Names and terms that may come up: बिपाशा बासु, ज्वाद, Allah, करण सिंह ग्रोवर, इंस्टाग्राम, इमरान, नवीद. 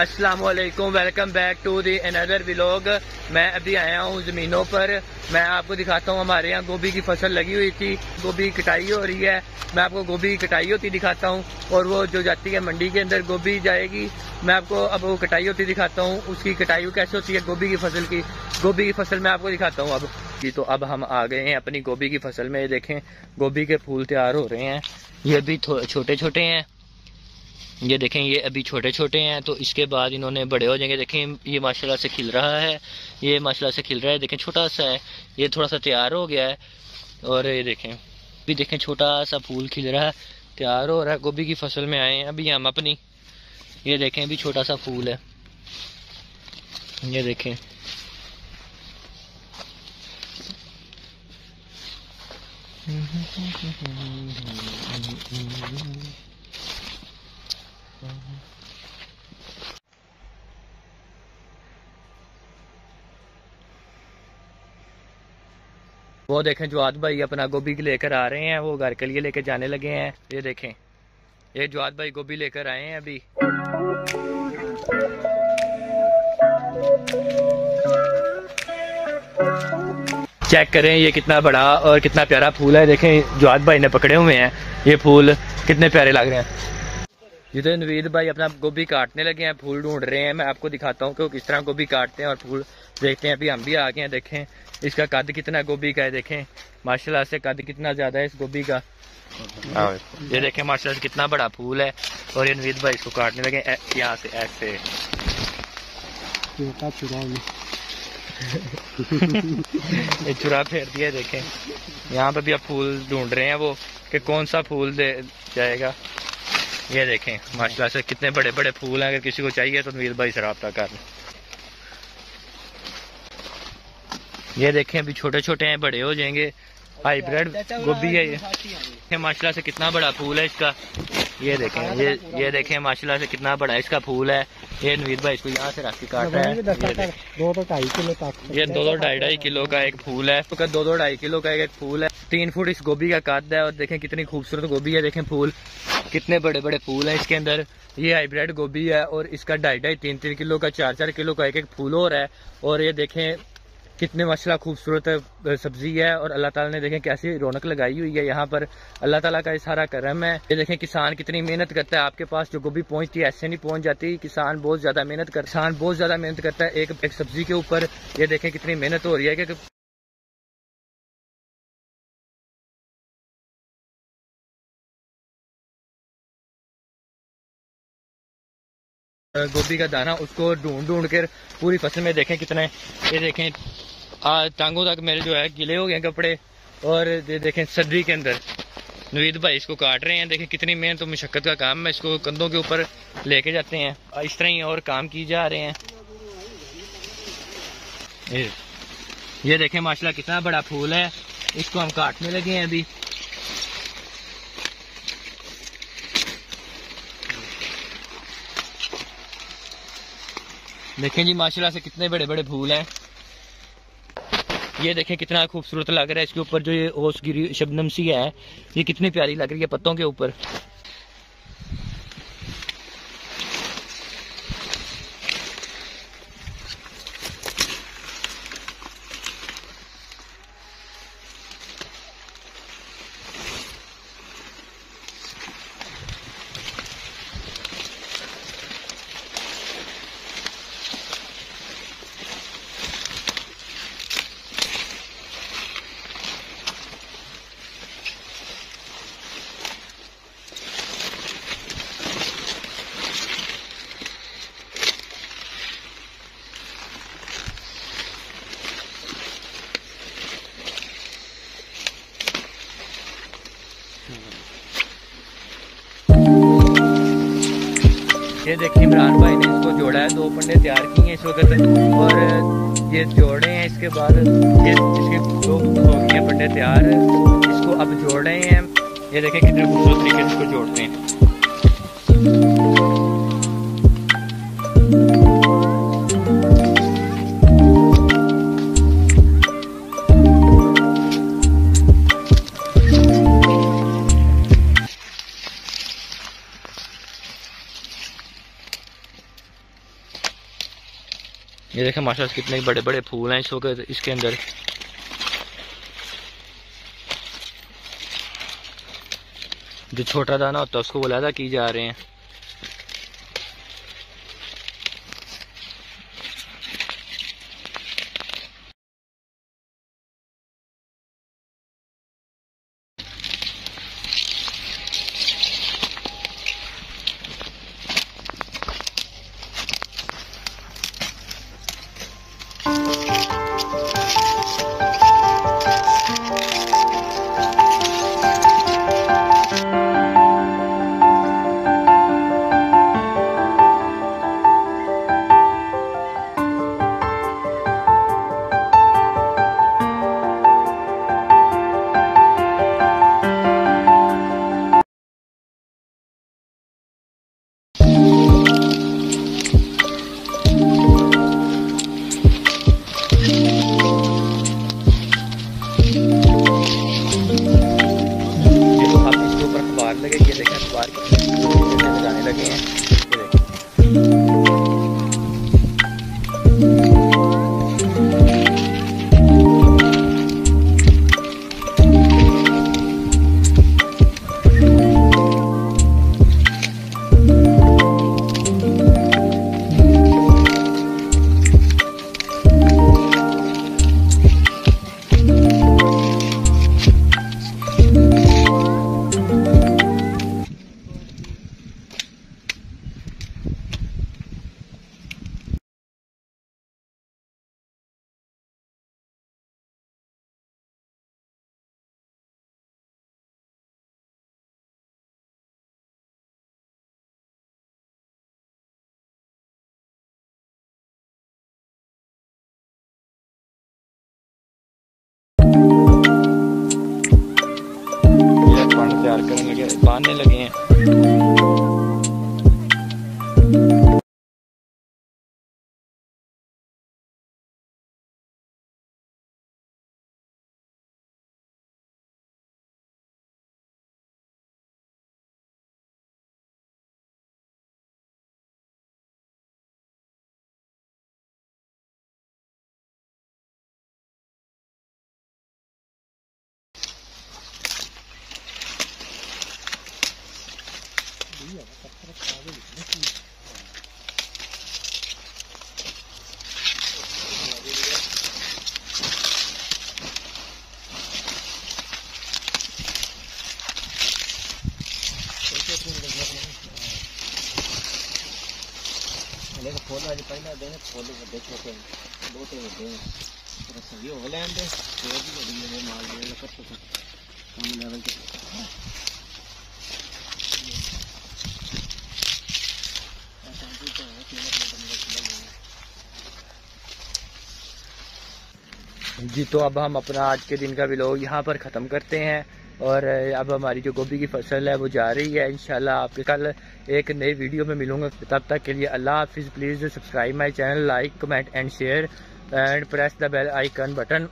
अस्सलामुअलैकुम, welcome back to the another vlog. मैं अभी आया हूँ ज़मीनों पर, मैं आपको दिखाता हूँ। हमारे यहाँ गोभी की फसल लगी हुई थी, गोभी की कटाई हो रही है। मैं आपको गोभी की कटाई होती दिखाता हूँ और वो जो जाती है मंडी के अंदर गोभी जाएगी। मैं आपको अब वो कटाई होती दिखाता हूँ, उसकी कटाई कैसे होती है गोभी की फसल की। गोभी की फसल मैं आपको दिखाता हूँ अब जी। तो अब हम आ गए हैं अपनी गोभी की फसल में। ये देखें, गोभी के फूल तैयार हो रहे हैं। ये भी छोटे छोटे हैं, ये देखें, ये अभी छोटे छोटे हैं, तो इसके बाद इन्होंने बड़े हो जाएंगे। देखें ये माशाल्लाह से खिल रहा है, ये माशाल्लाह से खिल रहा है। देखें छोटा सा है, ये थोड़ा सा तैयार हो गया है। और ये देखें भी, देखें छोटा सा फूल खिल रहा है, तैयार हो रहा है। गोभी की फसल में आए हैं अभी हम अपनी। ये देखें भी छोटा सा फूल है, ये देखें। वो देखें ज्वाद भाई अपना गोभी लेकर आ रहे हैं, वो घर के लिए लेकर जाने लगे हैं। ये देखें, ये ज्वाद भाई गोभी लेकर आए हैं अभी। चेक करें ये कितना बड़ा और कितना प्यारा फूल है। देखें ज्वाद भाई ने पकड़े हुए हैं ये फूल, कितने प्यारे लग रहे हैं। जिधर नवीद भाई अपना गोभी काटने लगे हैं, फूल ढूंढ रहे हैं। मैं आपको दिखाता हूँ कि वो किस तरह गोभी काटते हैं और फूल देखते हैं। अभी हम भी आ गए हैं। देखें इसका कद कितना गोभी का है, देखें माशाल्लाह से कद कितना ज्यादा है इस गोभी का। ये देखें माशाल्लाह से कितना बड़ा फूल है। और ये नवीद भाई इसको काटने लगे यहाँ से ऐसे। ये चुरा फेर दिया। देखें यहाँ पे भी आप फूल ढूंढ रहे हैं वो, कि कौन सा फूल दे जाएगा। ये देखें माशाल्लाह से कितने बड़े बड़े फूल हैं। अगर किसी को चाहिए तो नवीद भाई से रब्ता कर लें। ये देखें अभी छोटे छोटे हैं, बड़े हो जाएंगे। हाईब्रिड गोभी है ये। माशाल्लाह से कितना बड़ा फूल है इसका। ये देखें, ये देखें माशाल्लाह से कितना बड़ा इसका फूल है। ये नवीद भाई इसको यहाँ से रास्ते काट रहे हैं। 2 से 2.5 किलो तक, ये 2 से 2.5 किलो का एक फूल है। 2 से 2.5 किलो का एक फूल है। 3 फुट इस गोभी का कद है। और देखें कितनी खूबसूरत गोभी है। देखें फूल कितने बड़े बड़े फूल हैं इसके अंदर। ये हाइब्रिड गोभी है और इसका 2.5 3 3 किलो का, 4 4 किलो का एक एक फूल हो रहा है। और ये देखें कितने माशाल्लाह खूबसूरत सब्जी है। और अल्लाह ताला ने देखें कैसी रौनक लगाई हुई है यहाँ पर। अल्लाह ताला का ये सारा करम है। ये देखें किसान कितनी मेहनत करता है। आपके पास जो गोभी पहुँचती है ऐसे नहीं पहुँच जाती। किसान बहुत ज़्यादा मेहनत करता है एक सब्जी के ऊपर। ये देखें कितनी मेहनत हो रही है कि गोभी का दाना उसको ढूंढ कर पूरी फसल में। देखें कितने, ये देखें टांगों तक मेरे जो है गीले हो गए कपड़े। और ये देखें सर्दी के अंदर नवीद भाई इसको काट रहे हैं। देखें कितनी मेहनत तो मशक्कत का काम है। इसको कंधों के ऊपर लेके जाते हैं। इस तरह ही और काम किए जा रहे हैं। ये देखें माशाल्लाह कितना बड़ा फूल है, इसको हम काटने लगे हैं अभी। देखें जी माशाल्लाह से कितने बड़े बड़े फूल हैं। ये देखें कितना खूबसूरत लग रहा है। इसके ऊपर जो ये ओस गिरी शबनम सी है, ये कितनी प्यारी लग रही है पत्तों के ऊपर। ये देखिए इमरान भाई ने इसको जोड़ा है। 2 पंडे तैयार किए हैं इस वक्त। और ये जोड़े हैं, इसके बाद ये इसके 2 पंडे तैयार, इसको अब जोड़ रहे हैं। ये देखें कितने खूबसूरत तरीके से इसको जोड़ते हैं। ये देखें माशाल्लाह कितने बड़े बड़े फूल हैं इस वक्त इसके अंदर। जो छोटा दाना होता है उसको वो अलहदा की जा रहे हैं। बांधने लगे हैं। जी तो अब हम अपना आज के दिन का व्लॉग यहाँ पर ख़त्म करते हैं और अब हमारी जो गोभी की फसल है वो जा रही है। इंशाल्लाह आपके कल एक नई वीडियो में मिलूंगा, तब तक के लिए अल्लाह हाफिज़। Please Subscribe my channel, like, comment and share, and press the bell icon button.